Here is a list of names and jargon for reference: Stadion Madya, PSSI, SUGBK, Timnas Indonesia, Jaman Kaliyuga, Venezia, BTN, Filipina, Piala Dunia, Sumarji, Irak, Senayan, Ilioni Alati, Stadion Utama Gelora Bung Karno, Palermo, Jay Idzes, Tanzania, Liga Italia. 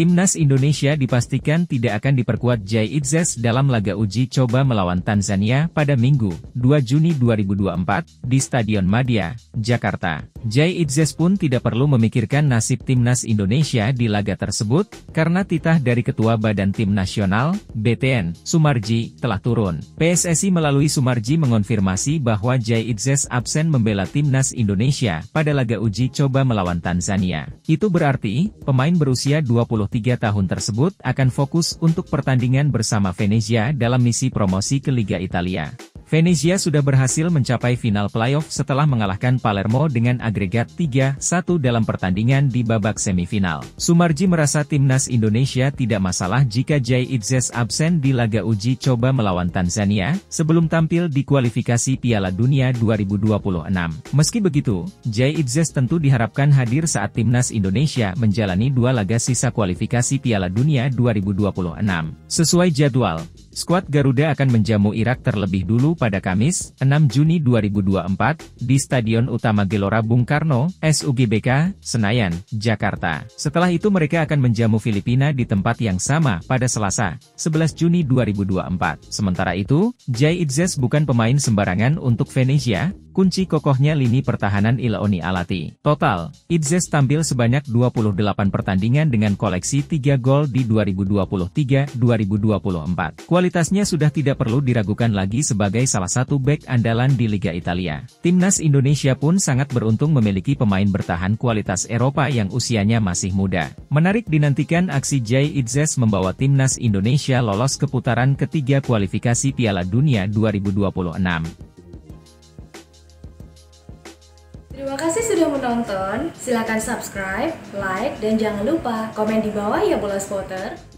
Timnas Indonesia dipastikan tidak akan diperkuat Jay Idzes dalam laga uji coba melawan Tanzania pada Minggu, 2 Juni 2024, di Stadion Madya, Jakarta. Jay Idzes pun tidak perlu memikirkan nasib Timnas Indonesia di laga tersebut, karena titah dari Ketua Badan Tim Nasional, BTN, Sumarji, telah turun. PSSI melalui Sumarji mengonfirmasi bahwa Jay Idzes absen membela Timnas Indonesia pada laga uji coba melawan Tanzania. Itu berarti, pemain berusia 23 tahun tersebut akan fokus untuk pertandingan bersama Venezia dalam misi promosi ke Liga Italia. Venezia sudah berhasil mencapai final playoff setelah mengalahkan Palermo dengan agregat 3-1 dalam pertandingan di babak semifinal. Sumarji merasa Timnas Indonesia tidak masalah jika Jay Idzes absen di laga uji coba melawan Tanzania, sebelum tampil di kualifikasi Piala Dunia 2026. Meski begitu, Jay Idzes tentu diharapkan hadir saat Timnas Indonesia menjalani dua laga sisa kualifikasi Piala Dunia 2026. Sesuai jadwal, skuad Garuda akan menjamu Irak terlebih dulu pada Kamis, 6 Juni 2024, di Stadion Utama Gelora Bung Karno, SUGBK, Senayan, Jakarta. Setelah itu mereka akan menjamu Filipina di tempat yang sama pada Selasa, 11 Juni 2024. Sementara itu, Jay Idzes bukan pemain sembarangan untuk Venezia, kunci kokohnya lini pertahanan Ilioni Alati. Total, Idzes tampil sebanyak 28 pertandingan dengan koleksi 3 gol di 2023-2024. Kualitasnya sudah tidak perlu diragukan lagi sebagai salah satu bek andalan di Liga Italia. Timnas Indonesia pun sangat beruntung memiliki pemain bertahan kualitas Eropa yang usianya masih muda. Menarik dinantikan aksi Jay Idzes membawa Timnas Indonesia lolos ke putaran ketiga kualifikasi Piala Dunia 2026. Terima kasih sudah menonton, silakan subscribe, like, dan jangan lupa komen di bawah ya bola spotter.